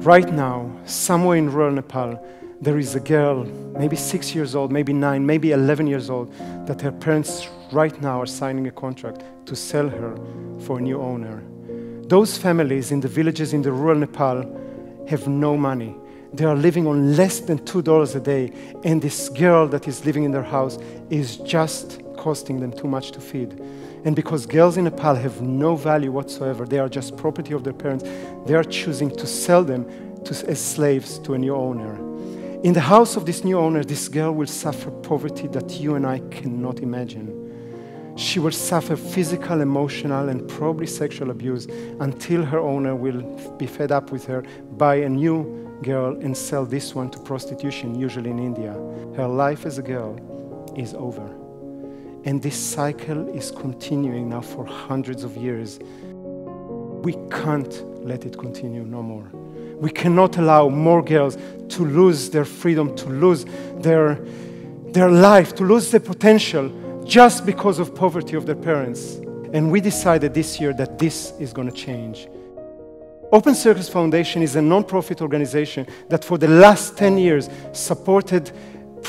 Right now, somewhere in rural Nepal, there is a girl, maybe 6 years old, maybe 9, maybe 11 years old, that her parents right now are signing a contract to sell her for a new owner. Those families in the villages in the rural Nepal have no money. They are living on less than $2 a day, and this girl that is living in their house is just costing them too much to feed. And because girls in Nepal have no value whatsoever, they are just property of their parents, they are choosing to sell them as slaves to a new owner. In the house of this new owner, this girl will suffer poverty that you and I cannot imagine. She will suffer physical, emotional, and probably sexual abuse until her owner will be fed up with her, buy a new girl and sell this one to prostitution, usually in India. Her life as a girl is over. And this cycle is continuing now for hundreds of years. We can't let it continue no more. We cannot allow more girls to lose their freedom, to lose their life, to lose their potential just because of poverty of their parents. And we decided this year that this is going to change. Open Circles Foundation is a non-profit organization that for the last 10 years supported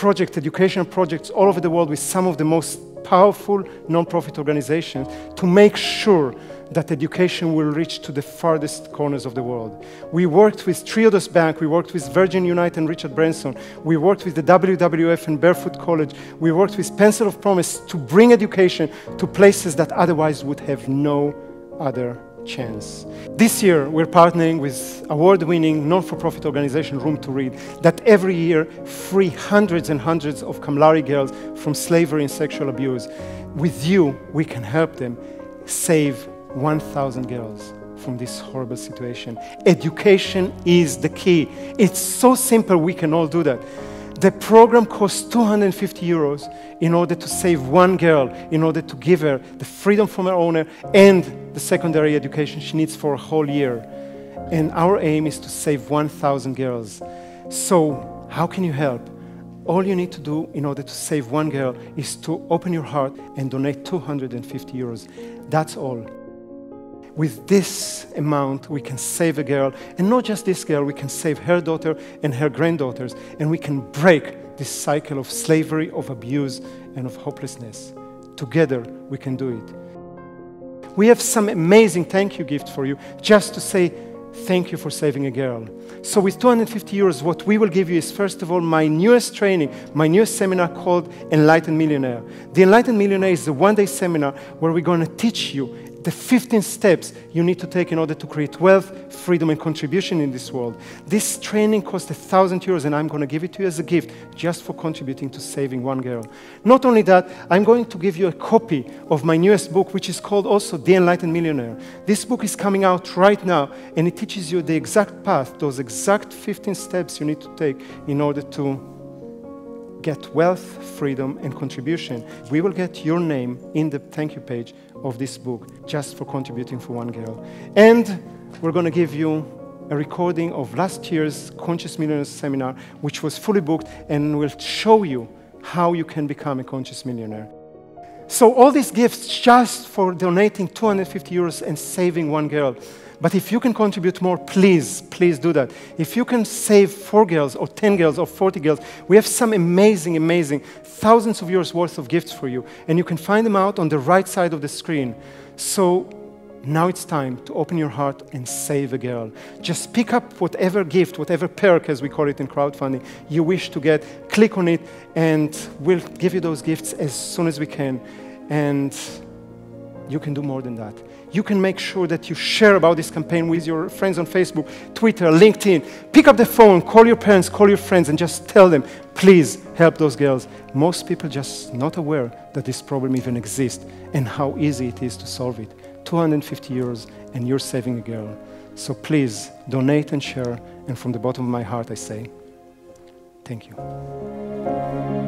educational projects all over the world with some of the most powerful non-profit organizations to make sure that education will reach to the farthest corners of the world. We worked with Triodos Bank, we worked with Virgin Unite and Richard Branson, we worked with the WWF and Barefoot College, we worked with Pencil of Promise to bring education to places that otherwise would have no other chance. This year we're partnering with award-winning non-for-profit organization Room to Read that every year free hundreds and hundreds of Kamlari girls from slavery and sexual abuse. With you, we can help them save 1,000 girls from this horrible situation. Education is the key. It's so simple, we can all do that. The program costs 250 euros in order to save one girl, in order to give her the freedom from her owner and the secondary education she needs for a whole year. And our aim is to save 1,000 girls. So how can you help? All you need to do in order to save one girl is to open your heart and donate 250 euros. That's all. With this amount, we can save a girl, and not just this girl, we can save her daughter and her granddaughters, and we can break this cycle of slavery, of abuse, and of hopelessness. Together, we can do it. We have some amazing thank you gift for you, just to say thank you for saving a girl. So with 250 euros, what we will give you is, first of all, my newest training, my newest seminar called Enlightened Millionaire. The Enlightened Millionaire is a one-day seminar where we're going to teach you the 15 steps you need to take in order to create wealth, freedom, and contribution in this world. This training costs 1,000 euros, and I'm going to give it to you as a gift just for contributing to saving one girl. Not only that, I'm going to give you a copy of my newest book, which is called also The Enlightened Millionaire. This book is coming out right now, and it teaches you the exact path, those exact 15 steps you need to take in order to get wealth, freedom, and contribution. We will get your name in the thank you page of this book just for contributing for one girl. And we're going to give you a recording of last year's Conscious Millionaire seminar, which was fully booked, and will show you how you can become a conscious millionaire. So all these gifts just for donating 250 euros and saving one girl. But if you can contribute more, please, please do that. If you can save 4 girls or 10 girls or 40 girls, we have some amazing, amazing thousands of euros worth of gifts for you. And you can find them out on the right side of the screen. So now it's time to open your heart and save a girl. Just pick up whatever gift, whatever perk, as we call it in crowdfunding, you wish to get. Click on it, and we'll give you those gifts as soon as we can. And you can do more than that. You can make sure that you share about this campaign with your friends on Facebook, Twitter, LinkedIn. Pick up the phone, call your parents, call your friends, and just tell them, please help those girls. Most people just not aware that this problem even exists and how easy it is to solve it. 250 euros and you're saving a girl. So please, donate and share. And from the bottom of my heart, I say, thank you.